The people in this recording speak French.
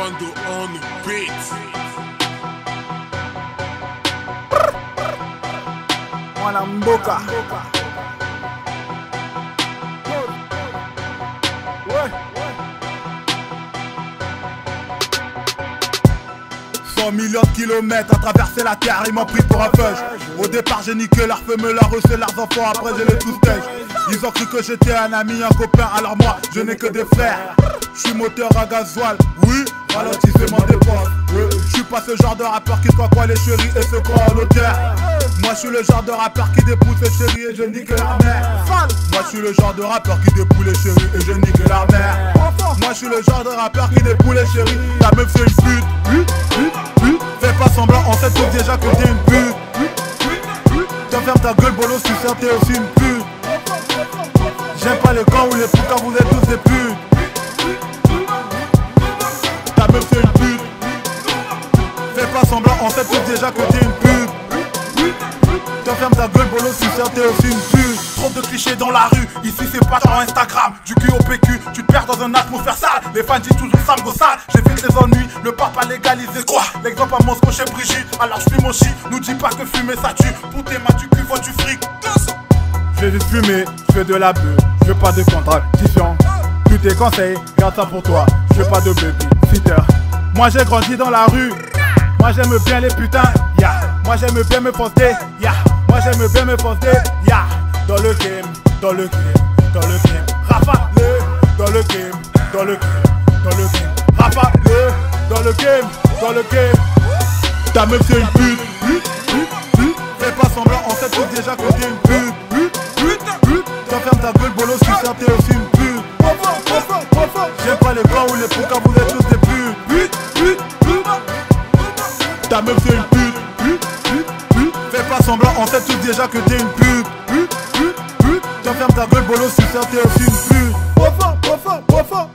Rondo on the beat. Mwanamboka. Ouais. 100 millions de kilomètres à traverser la terre, ils m'ont pris pour un feuge. Au départ j'ai niqué leurs femmes, leurs reçus, leurs enfants, après j'ai les toustèges. Ils ont cru que j'étais un ami, un copain, alors moi je n'ai que des frères. Je suis moteur à gasoil, oui, ralentissement des postes. Je suis pas ce genre de rappeur qui quoi les chéris et se croit en hauteur. Moi je suis le genre de rappeur qui dépouille ses chéris et je nique leur mère. Moi je suis le genre de rappeur qui dépouille les chéris et je nique leur mère. Moi je suis le genre de rappeur qui dépouille les chéris. Ta meuf c'est une pute, pute. Fais pas semblant, on sait tous déjà que t'es une pute. Tiens ferme ta gueule bolos, tu sais t'es aussi une pute. J'aime pas les camps où les putes quand vous êtes tous des putes. Ta meuf c'est une pute. Fais pas semblant, on sait tous déjà que t'es une pute. T'en ferme ta gueule, bolos, tu sais t'es aussi une pute. Trop de clichés dans la rue, ici c'est pas sur Instagram. Du cul au PQ, tu te perds dans un atmosphère sale. Les fans disent toujours ça me go sale. J'évite les ennuis, le papa légalisé quoi. L'exemple à Moscou chez Brigitte, alors j'fume au chi. Nous dis pas que fumer ça tue, pour tes mains du cul, vois du fric. J'ai juste fumé, j'fais de la beuh, j'veux pas de contradiction. Tous tes conseils, garde ça pour toi, j'veux pas de baby sitter. Moi j'ai grandi dans la rue, moi j'aime bien les putains, yeah. Moi j'aime bien me poster, yeah. Moi j'aime bien me poster, yeah. Dans le game, dans le game, dans le game. Rafale, dans le game, dans le game, dans le game. Rafale, dans le game, dans le game. Ta meuf c'est une pute, pute. Fais pas semblant, on sait tous déjà que t'es une pute. Ferme ta gueule, bolos, tu sais t'es aussi une pute. J'aime pas les bras ou les poucas, vous êtes tous des putes. Ta meuf c'est une pute. Fais pas semblant, on sait tous déjà que t'es une pute. Ferme ta gueule, bolos, tu sais t'es aussi une pute.